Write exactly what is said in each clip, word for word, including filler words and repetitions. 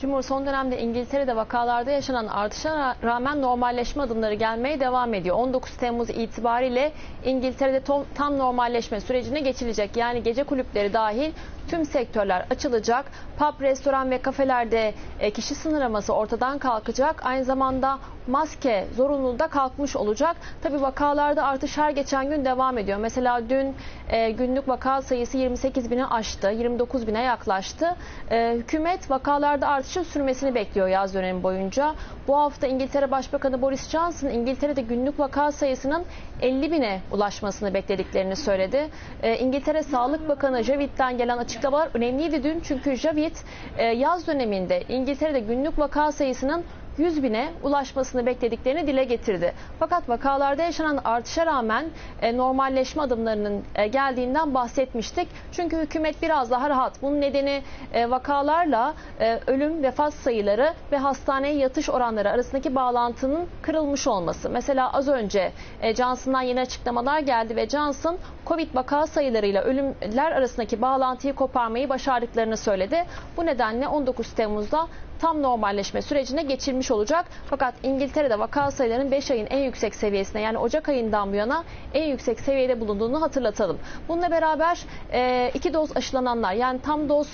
Cumhur son dönemde İngiltere'de vakalarda yaşanan artışa rağmen normalleşme adımları gelmeye devam ediyor. on dokuz Temmuz itibariyle İngiltere'de tam normalleşme sürecine geçilecek. Yani gece kulüpleri dahil tüm sektörler açılacak. Pub, restoran ve kafelerde kişi sınırlaması ortadan kalkacak. Aynı zamanda maske zorunluluğu da kalkmış olacak. Tabii vakalarda artış her geçen gün devam ediyor. Mesela dün e, günlük vaka sayısı yirmi sekiz bini aştı. yirmi dokuz bine yaklaştı. E, hükümet vakalarda artışın sürmesini bekliyor yaz dönemi boyunca. Bu hafta İngiltere Başbakanı Boris Johnson İngiltere'de günlük vaka sayısının elli bine ulaşmasını beklediklerini söyledi. E, İngiltere Sağlık Bakanı Javid'den gelen açıklamalar önemliydi dün. Çünkü Javid e, yaz döneminde İngiltere'de günlük vaka sayısının yüz bine ulaşmasını beklediklerini dile getirdi. Fakat vakalarda yaşanan artışa rağmen e, normalleşme adımlarının e, geldiğinden bahsetmiştik. Çünkü hükümet biraz daha rahat. Bunun nedeni e, vakalarla e, ölüm, vefat sayıları ve hastaneye yatış oranları arasındaki bağlantının kırılmış olması. Mesela az önce e, Johnson'dan yeni açıklamalar geldi ve Johnson Covid vaka sayılarıyla ölümler arasındaki bağlantıyı koparmayı başardıklarını söyledi. Bu nedenle on dokuz Temmuz'da tam normalleşme sürecine geçilmiş olacak. Fakat İngiltere'de vaka sayılarının beş ayın en yüksek seviyesine, yani Ocak ayından bu yana en yüksek seviyede bulunduğunu hatırlatalım. Bununla beraber iki doz aşılananlar, yani tam doz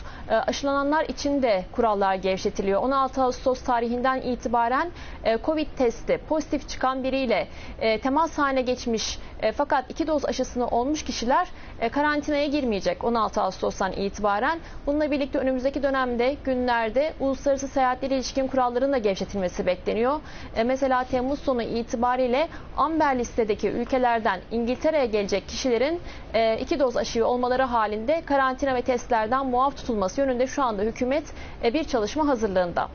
aşılananlar için de kurallar gevşetiliyor. on altı Ağustos tarihinden itibaren Covid testi pozitif çıkan biriyle temas haline geçmiş fakat iki doz aşısını olmuş kişiler karantinaya girmeyecek on altı Ağustos'tan itibaren. Bununla birlikte önümüzdeki dönemde, günlerde uluslararası seyahatlere ilişkin kuralların da gevşetilmesi bekleniyor. E, mesela Temmuz sonu itibariyle amber listedeki ülkelerden İngiltere'ye gelecek kişilerin e, iki doz aşıyı olmaları halinde karantina ve testlerden muaf tutulması yönünde şu anda hükümet e, bir çalışma hazırlığında.